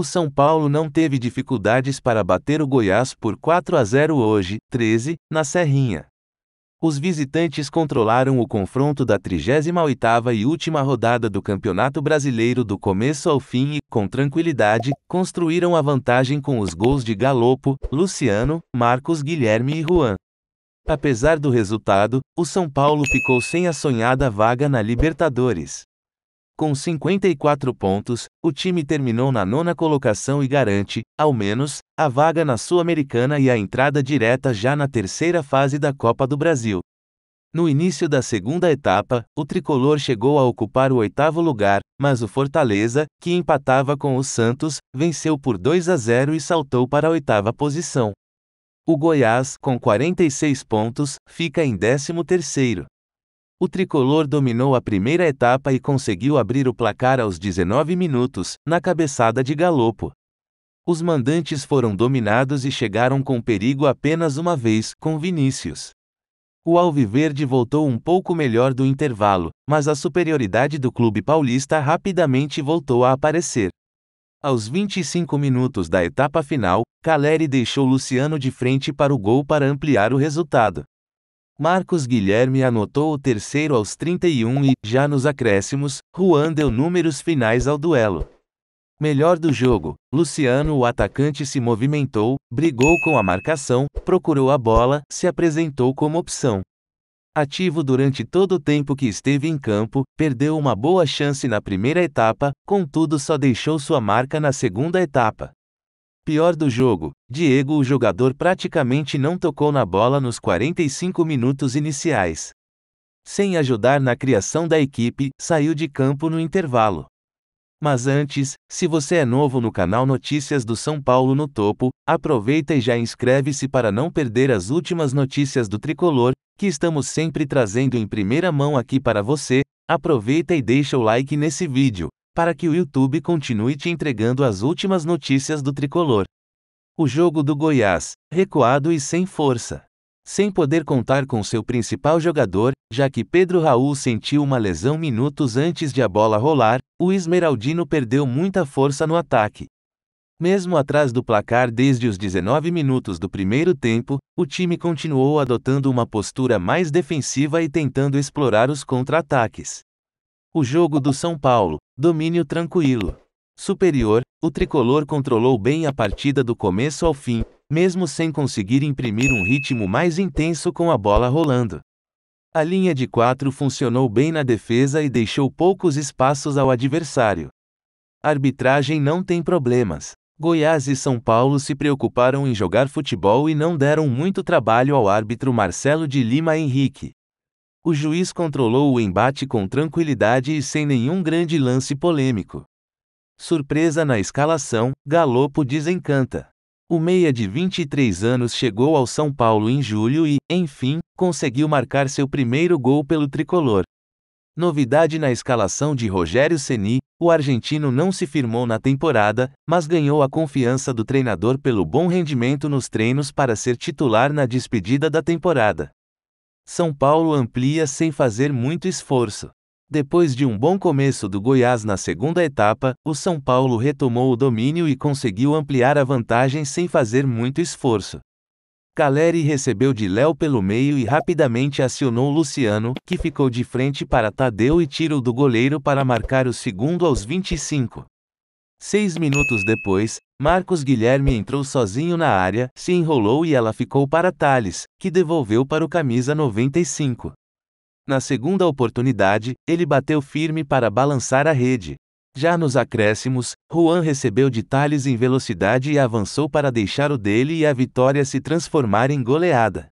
O São Paulo não teve dificuldades para bater o Goiás por 4-0 hoje, 13, na Serrinha. Os visitantes controlaram o confronto da 38ª e última rodada do Campeonato Brasileiro do começo ao fim e, com tranquilidade, construíram a vantagem com os gols de Galopo, Luciano, Marcos Guilherme e Juan. Apesar do resultado, o São Paulo ficou sem a sonhada vaga na Libertadores. Com 54 pontos, o time terminou na 9ª colocação e garante, ao menos, a vaga na Sul-Americana e a entrada direta já na terceira fase da Copa do Brasil. No início da segunda etapa, o tricolor chegou a ocupar o 8º lugar, mas o Fortaleza, que empatava com o Santos, venceu por 2-0 e saltou para a 8ª posição. O Goiás, com 46 pontos, fica em 13º. O tricolor dominou a primeira etapa e conseguiu abrir o placar aos 19 minutos, na cabeçada de Galopo. Os mandantes foram dominados e chegaram com perigo apenas uma vez, com Vinícius. O alviverde voltou um pouco melhor do intervalo, mas a superioridade do clube paulista rapidamente voltou a aparecer. Aos 25 minutos da etapa final, Caleri deixou Luciano de frente para o gol para ampliar o resultado. Marcos Guilherme anotou o terceiro aos 31 e, já nos acréscimos, Juan deu números finais ao duelo. Melhor do jogo, Luciano, o atacante, se movimentou, brigou com a marcação, procurou a bola, se apresentou como opção. Ativo durante todo o tempo que esteve em campo, perdeu uma boa chance na primeira etapa, contudo só deixou sua marca na segunda etapa. Pior do jogo, Diego, o jogador, praticamente não tocou na bola nos 45 minutos iniciais. Sem ajudar na criação da equipe, saiu de campo no intervalo. Mas antes, se você é novo no canal Notícias do São Paulo no Topo, aproveita e já inscreve-se para não perder as últimas notícias do tricolor, que estamos sempre trazendo em primeira mão aqui para você. Aproveita e deixa o like nesse vídeo, para que o YouTube continue te entregando as últimas notícias do tricolor. O jogo do Goiás, recuado e sem força. Sem poder contar com seu principal jogador, já que Pedro Raul sentiu uma lesão minutos antes de a bola rolar, o esmeraldino perdeu muita força no ataque. Mesmo atrás do placar desde os 19 minutos do primeiro tempo, o time continuou adotando uma postura mais defensiva e tentando explorar os contra-ataques. O jogo do São Paulo, domínio tranquilo. Superior, o tricolor controlou bem a partida do começo ao fim, mesmo sem conseguir imprimir um ritmo mais intenso com a bola rolando. A linha de 4 funcionou bem na defesa e deixou poucos espaços ao adversário. Arbitragem não tem problemas. Goiás e São Paulo se preocuparam em jogar futebol e não deram muito trabalho ao árbitro Marcelo de Lima Henrique. O juiz controlou o embate com tranquilidade e sem nenhum grande lance polêmico. Surpresa na escalação, Galopo desencanta. O meia de 23 anos chegou ao São Paulo em julho e, enfim, conseguiu marcar seu primeiro gol pelo tricolor. Novidade na escalação de Rogério Ceni, o argentino não se firmou na temporada, mas ganhou a confiança do treinador pelo bom rendimento nos treinos para ser titular na despedida da temporada. São Paulo amplia sem fazer muito esforço. Depois de um bom começo do Goiás na segunda etapa, o São Paulo retomou o domínio e conseguiu ampliar a vantagem sem fazer muito esforço. Caleri recebeu de Léo pelo meio e rapidamente acionou Luciano, que ficou de frente para Tadeu e tiro do goleiro para marcar o segundo aos 25. 6 minutos depois, Marcos Guilherme entrou sozinho na área, se enrolou e ela ficou para Thales, que devolveu para o camisa 95. Na segunda oportunidade, ele bateu firme para balançar a rede. Já nos acréscimos, Juan recebeu de Thales em velocidade e avançou para deixar o dele e a vitória se transformar em goleada.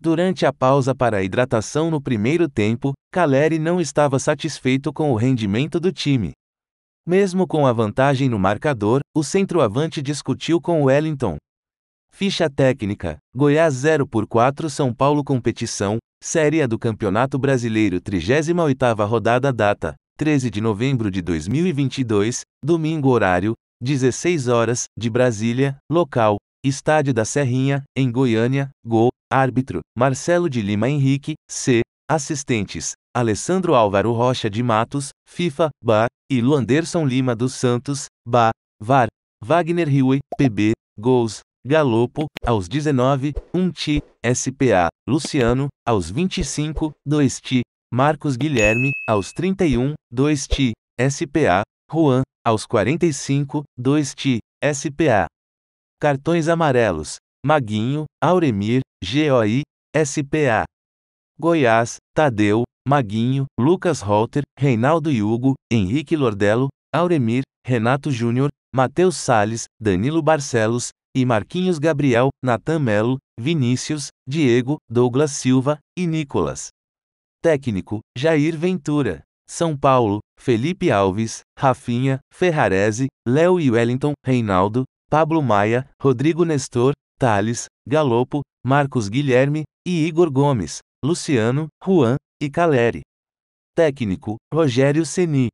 Durante a pausa para a hidratação no primeiro tempo, Caleri não estava satisfeito com o rendimento do time. Mesmo com a vantagem no marcador, o centroavante discutiu com Wellington. Ficha técnica, Goiás 0-4 São Paulo. Competição, Série A do Campeonato Brasileiro, 38ª rodada. Data, 13 de novembro de 2022, domingo. Horário, 16h, de Brasília. Local, Estádio da Serrinha, em Goiânia. Gol, árbitro, Marcelo de Lima Henrique, C. Assistentes, Alessandro Álvaro Rocha de Matos, FIFA, BA, e Luanderson Lima dos Santos, BA, VAR. Wagner Rui, PB, gols, Galopo, aos 19, 1 ti, SPA, Luciano, aos 25, 2 ti, Marcos Guilherme, aos 31, 2 ti, SPA, Juan, aos 45, 2 ti, SPA. Cartões amarelos, Maguinho, Auremir, GOI, SPA. Goiás, Tadeu, Maguinho, Lucas Holter, Reinaldo Hugo, Henrique Lordello, Auremir, Renato Júnior, Matheus Salles, Danilo Barcelos, e Marquinhos Gabriel, Nathan Melo, Vinícius, Diego, Douglas Silva, e Nicolas. Técnico, Jair Ventura. São Paulo, Felipe Alves, Rafinha, Ferrarese, Léo e Wellington, Reinaldo, Pablo Maia, Rodrigo Nestor, Thales, Galopo, Marcos Guilherme, e Igor Gomes, Luciano, Juan, e Caleri. Técnico, Rogério Ceni.